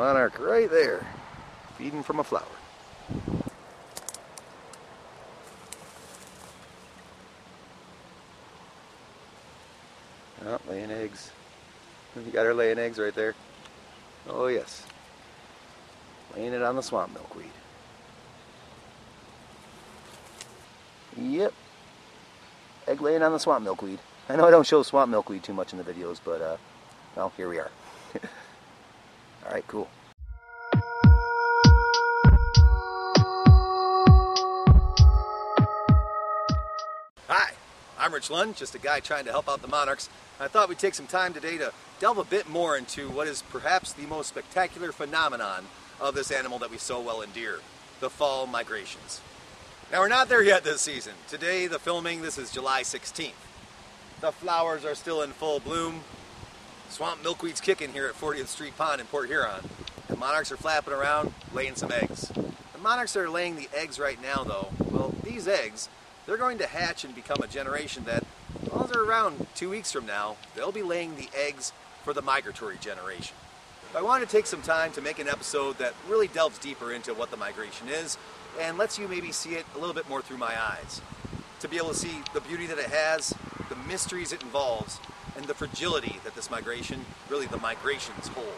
monarch right there, feeding from a flower. Oh, laying eggs. You got her laying eggs right there. Oh yes. Laying it on the swamp milkweed. Yep. Egg laying on the swamp milkweed. I know I don't show swamp milkweed too much in the videos, but well, here we are. Alright, cool. Hi, I'm Rich Lund, just a guy trying to help out the monarchs. I thought we'd take some time today to delve a bit more into what is perhaps the most spectacular phenomenon of this animal that we so well endear, the fall migrations. Now, we're not there yet this season. Today, the filming, this is July 16th. The flowers are still in full bloom. Swamp milkweed's kicking here at 40th Street Pond in Port Huron. The monarchs are flapping around, laying some eggs. The monarchs that are laying the eggs right now, though, well, these eggs, they're going to hatch and become a generation that, as long as they're around 2 weeks from now, they'll be laying the eggs for the migratory generation. I wanted to take some time to make an episode that really delves deeper into what the migration is and lets you maybe see it a little bit more through my eyes. To be able to see the beauty that it has, the mysteries it involves, and the fragility that this migration, really the migrations, hold.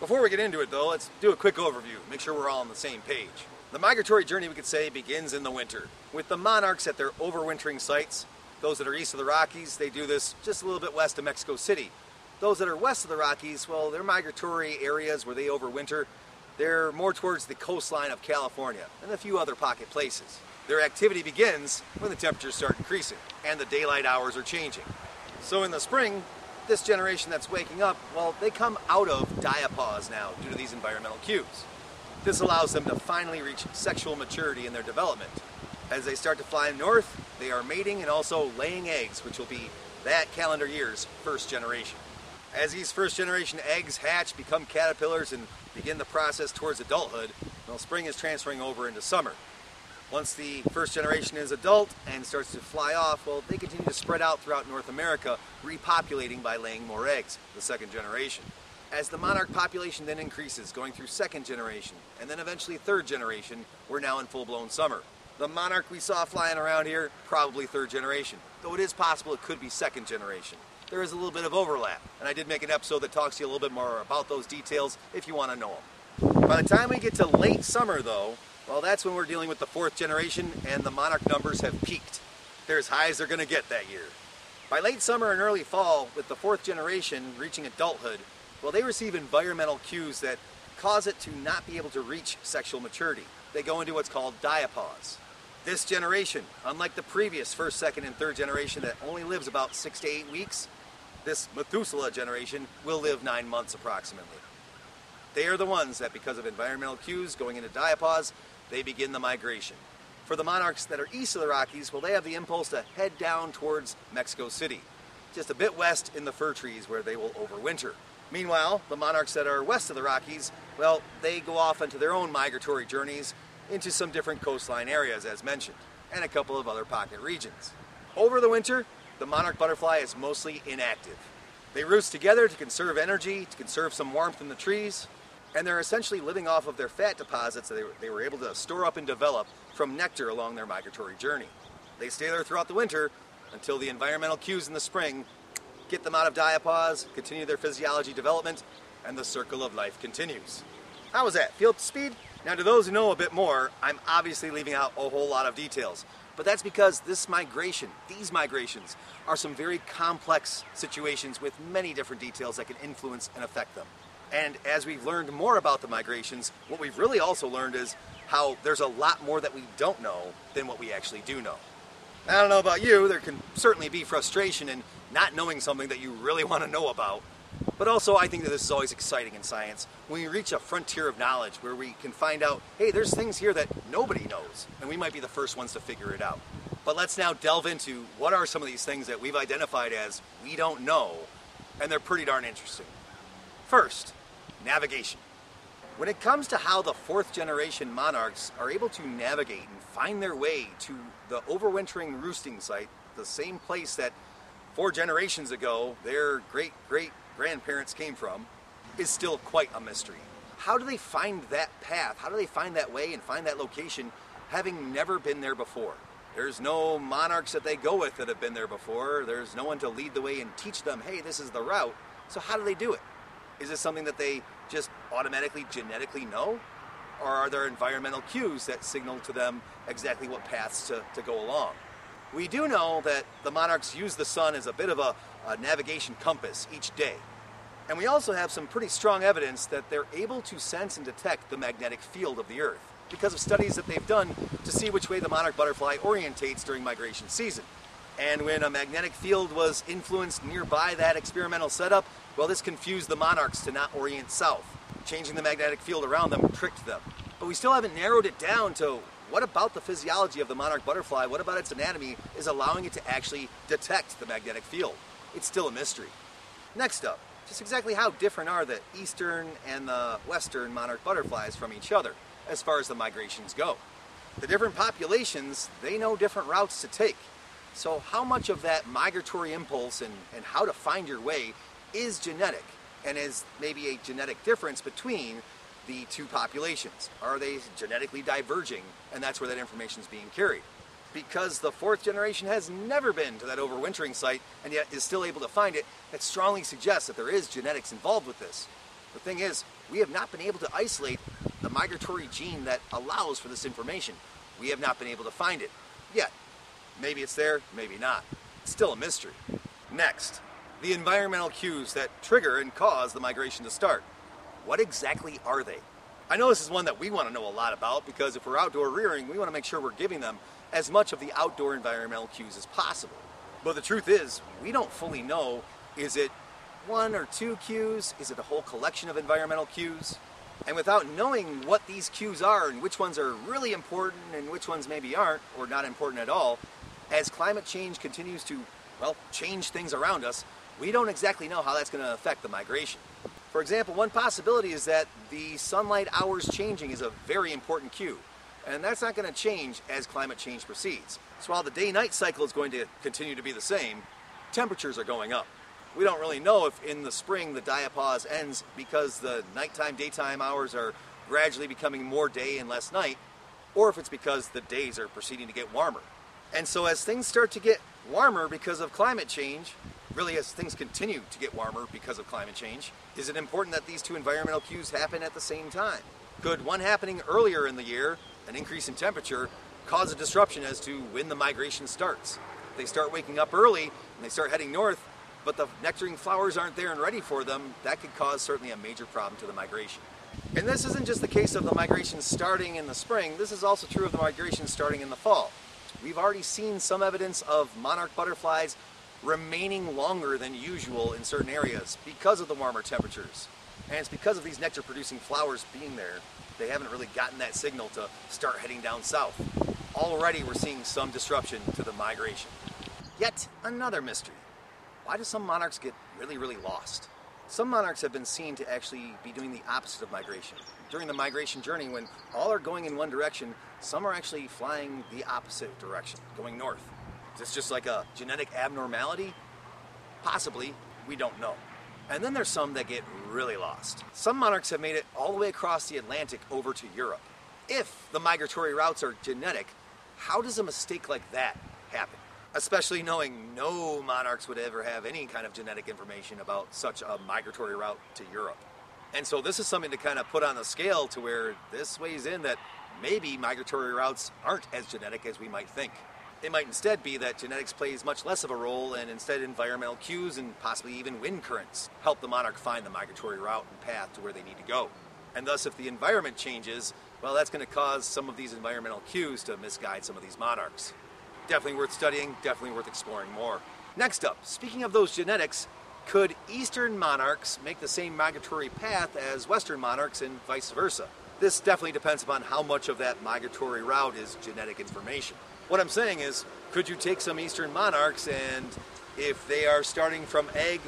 Before we get into it though, let's do a quick overview, make sure we're all on the same page. The migratory journey, we could say, begins in the winter, with the monarchs at their overwintering sites. Those that are east of the Rockies, they do this just a little bit west of Mexico City. Those that are west of the Rockies, well, their migratory areas where they overwinter, they're more towards the coastline of California and a few other pocket places. Their activity begins when the temperatures start increasing and the daylight hours are changing. So in the spring, this generation that's waking up, well, they come out of diapause now due to these environmental cues. This allows them to finally reach sexual maturity in their development. As they start to fly north, they are mating and also laying eggs, which will be that calendar year's first generation. As these first generation eggs hatch, become caterpillars, and begin the process towards adulthood, well, spring is transferring over into summer. Once the first generation is adult and starts to fly off, well, they continue to spread out throughout North America, repopulating by laying more eggs, the second generation. As the monarch population then increases, going through second generation, and then eventually third generation, we're now in full-blown summer. The monarch we saw flying around here, probably third generation, though it is possible it could be second generation. There is a little bit of overlap, and I did make an episode that talks to you a little bit more about those details if you want to know them. By the time we get to late summer though, well, that's when we're dealing with the fourth generation and the monarch numbers have peaked. They're as high as they're going to get that year. By late summer and early fall, with the fourth generation reaching adulthood, well, they receive environmental cues that cause it to not be able to reach sexual maturity. They go into what's called diapause. This generation, unlike the previous first, second, and third generation that only lives about 6 to 8 weeks, this Methuselah generation will live 9 months approximately. They are the ones that, because of environmental cues going into diapause, they begin the migration. For the monarchs that are east of the Rockies, well, they have the impulse to head down towards Mexico City, just a bit west in the fir trees where they will overwinter. Meanwhile, the monarchs that are west of the Rockies, well, they go off into their own migratory journeys into some different coastline areas, as mentioned, and a couple of other pocket regions. Over the winter, the monarch butterfly is mostly inactive. They roost together to conserve energy, to conserve some warmth in the trees, and they're essentially living off of their fat deposits that they were able to store up and develop from nectar along their migratory journey. They stay there throughout the winter until the environmental cues in the spring get them out of diapause, continue their physiology development, and the circle of life continues. How was that? Feel up to speed? Now, to those who know a bit more, I'm obviously leaving out a whole lot of details, but that's because this migration, these migrations, are some very complex situations with many different details that can influence and affect them. And as we've learned more about the migrations, what we've really also learned is how there's a lot more that we don't know than what we actually do know. I don't know about you, there can certainly be frustration in not knowing something that you really want to know about. But also, I think that this is always exciting in science, when we reach a frontier of knowledge where we can find out, hey, there's things here that nobody knows, and we might be the first ones to figure it out. But let's now delve into what are some of these things that we've identified as we don't know, and they're pretty darn interesting. First, navigation. When it comes to how the fourth generation monarchs are able to navigate and find their way to the overwintering roosting site, the same place that 4 generations ago their great-great-grandparents came from, is still quite a mystery. How do they find that path? How do they find that way and find that location, having never been there before? There's no monarchs that they go with that have been there before. There's no one to lead the way and teach them, hey, this is the route. So how do they do it? Is this something that they just automatically, genetically know? Or are there environmental cues that signal to them exactly what paths to go along? We do know that the monarchs use the sun as a bit of a navigation compass each day. And we also have some pretty strong evidence that they're able to sense and detect the magnetic field of the Earth because of studies that they've done to see which way the monarch butterfly orientates during migration season. And when a magnetic field was influenced nearby that experimental setup, well, this confused the monarchs to not orient south. Changing the magnetic field around them tricked them. But we still haven't narrowed it down to what about the physiology of the monarch butterfly, what about its anatomy is allowing it to actually detect the magnetic field. It's still a mystery. Next up, just exactly how different are the eastern and the western monarch butterflies from each other as far as the migrations go? The different populations, they know different routes to take. So how much of that migratory impulse and how to find your way is genetic and is maybe a genetic difference between the two populations? Are they genetically diverging? And that's where that information is being carried. Because the fourth generation has never been to that overwintering site and yet is still able to find it, that strongly suggests that there is genetics involved with this. The thing is, we have not been able to isolate the migratory gene that allows for this information. We have not been able to find it yet. Maybe it's there, maybe not. It's still a mystery. Next, the environmental cues that trigger and cause the migration to start. What exactly are they? I know this is one that we want to know a lot about because if we're outdoor rearing, we want to make sure we're giving them as much of the outdoor environmental cues as possible. But the truth is, we don't fully know, is it one or two cues? Is it a whole collection of environmental cues? And without knowing what these cues are and which ones are really important and which ones maybe aren't or not important at all, as climate change continues to, well, change things around us, we don't exactly know how that's going to affect the migration. For example, one possibility is that the sunlight hours changing is a very important cue. And that's not going to change as climate change proceeds. So while the day-night cycle is going to continue to be the same, temperatures are going up. We don't really know if in the spring the diapause ends because the nighttime, daytime hours are gradually becoming more day and less night, or if it's because the days are proceeding to get warmer. And so as things start to get warmer because of climate change, really as things continue to get warmer because of climate change, is it important that these two environmental cues happen at the same time? Could one happening earlier in the year, an increase in temperature, cause a disruption as to when the migration starts? They start waking up early and they start heading north, but the nectaring flowers aren't there and ready for them. That could cause certainly a major problem to the migration. And this isn't just the case of the migration starting in the spring, this is also true of the migration starting in the fall. We've already seen some evidence of monarch butterflies remaining longer than usual in certain areas because of the warmer temperatures. And it's because of these nectar-producing flowers being there, they haven't really gotten that signal to start heading down south. Already we're seeing some disruption to the migration. Yet another mystery. Why do some monarchs get really, really lost? Some monarchs have been seen to actually be doing the opposite of migration. During the migration journey, when all are going in one direction, some are actually flying the opposite direction, going north. Is this just like a genetic abnormality? Possibly, we don't know. And then there's some that get really lost. Some monarchs have made it all the way across the Atlantic over to Europe. If the migratory routes are genetic, how does a mistake like that happen? Especially knowing no monarchs would ever have any kind of genetic information about such a migratory route to Europe. And so this is something to kind of put on the scale to where this weighs in that maybe migratory routes aren't as genetic as we might think. It might instead be that genetics plays much less of a role and instead environmental cues and possibly even wind currents help the monarch find the migratory route and path to where they need to go. And thus if the environment changes, well, that's going to cause some of these environmental cues to misguide some of these monarchs. Definitely worth studying, definitely worth exploring more. Next up, speaking of those genetics, could eastern monarchs make the same migratory path as western monarchs and vice versa? This definitely depends upon how much of that migratory route is genetic information. What I'm saying is, could you take some eastern monarchs and if they are starting from egg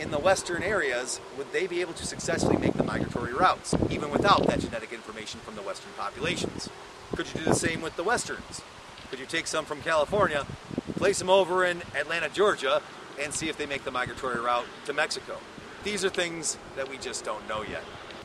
in the western areas, would they be able to successfully make the migratory routes, even without that genetic information from the western populations? Could you do the same with the westerns? Could you take some from California, place them over in Atlanta, Georgia, and see if they make the migratory route to Mexico? These are things that we just don't know yet.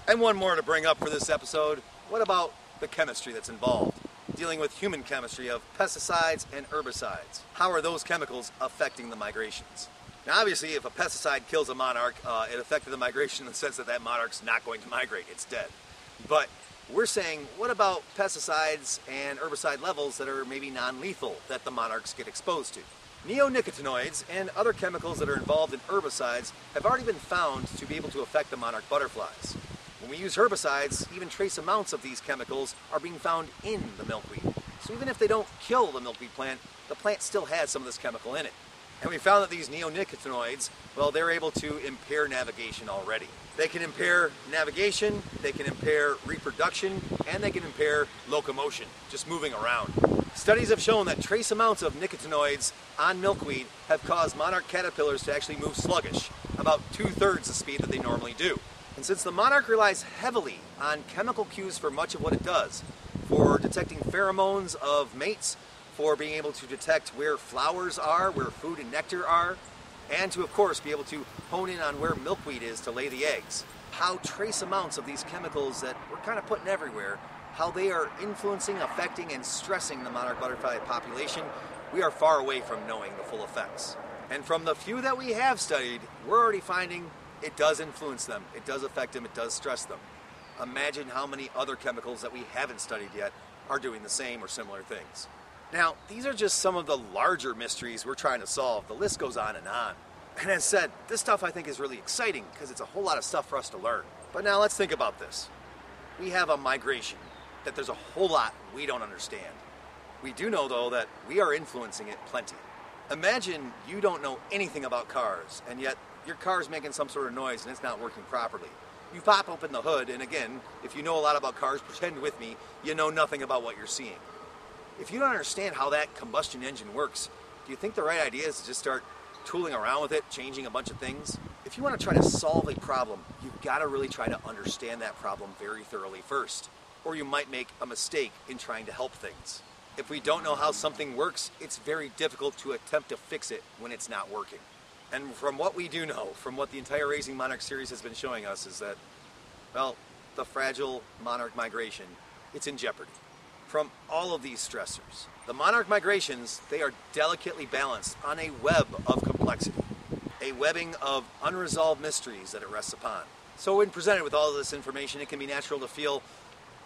And one more to bring up for this episode, what about the chemistry that's involved? Dealing with human chemistry of pesticides and herbicides. How are those chemicals affecting the migrations? Now obviously if a pesticide kills a monarch, it affected the migration in the sense that that monarch's not going to migrate, it's dead. But we're saying, what about pesticides and herbicide levels that are maybe non-lethal that the monarchs get exposed to? Neonicotinoids and other chemicals that are involved in herbicides have already been found to be able to affect the monarch butterflies. When we use herbicides, even trace amounts of these chemicals are being found in the milkweed. So even if they don't kill the plant still has some of this chemical in it. And we found that these neonicotinoids, well, they're able to impair navigation already. They can impair navigation, they can impair reproduction, and they can impair locomotion, just moving around. Studies have shown that trace amounts of nicotinoids on milkweed have caused monarch caterpillars to actually move sluggish, about 2/3 the speed that they normally do. And since the monarch relies heavily on chemical cues for much of what it does, for detecting pheromones of mates, for being able to detect where flowers are, where food and nectar are, and to, of course, be able to hone in on where milkweed is to lay the eggs. How trace amounts of these chemicals that we're kind of putting everywhere, how they are influencing, affecting, and stressing the monarch butterfly population, we are far away from knowing the full effects. And from the few that we have studied, we're already finding it does influence them, it does affect them, it does stress them. Imagine how many other chemicals that we haven't studied yet are doing the same or similar things. Now, these are just some of the larger mysteries we're trying to solve. The list goes on. And as said, this stuff I think is really exciting because it's a whole lot of stuff for us to learn. But now let's think about this. We have a migration that there's a whole lot we don't understand. We do know, though, that we are influencing it plenty. Imagine you don't know anything about cars, and yet your car's making some sort of noise and it's not working properly. You pop open the hood, and again, if you know a lot about cars, pretend with me, you know nothing about what you're seeing. If you don't understand how that combustion engine works, do you think the right idea is to just start tooling around with it, changing a bunch of things? If you want to try to solve a problem, you've got to really try to understand that problem very thoroughly first, or you might make a mistake in trying to help things. If we don't know how something works, it's very difficult to attempt to fix it when it's not working. And from what we do know, from what the entire Raising Monarch series has been showing us, is that, well, the fragile monarch migration, it's in jeopardy. From all of these stressors, the monarch migrations, they are delicately balanced on a web of complexity, a webbing of unresolved mysteries that it rests upon. So when presented with all of this information, it can be natural to feel,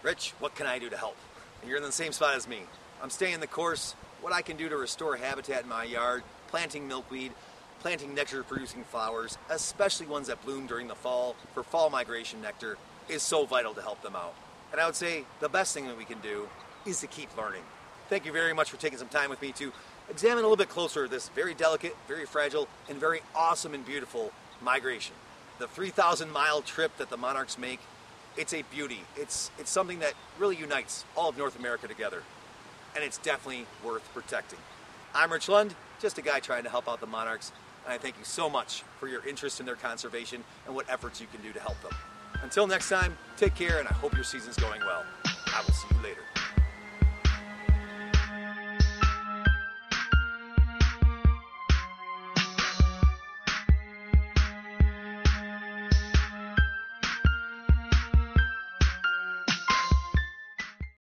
Rich, what can I do to help? And you're in the same spot as me. I'm staying the course, what I can do to restore habitat in my yard, planting milkweed, planting nectar-producing flowers, especially ones that bloom during the fall for fall migration nectar, is so vital to help them out. And I would say the best thing that we can do is to keep learning. Thank you very much for taking some time with me to examine a little bit closer this very delicate, very fragile, and very awesome and beautiful migration. The 3,000-mile trip that the monarchs make, it's a beauty. It's something that really unites all of North America together, and it's definitely worth protecting. I'm Rich Lund, just a guy trying to help out the monarchs, and I thank you so much for your interest in their conservation and what efforts you can do to help them. Until next time, take care, and I hope your season's going well. I will see you later.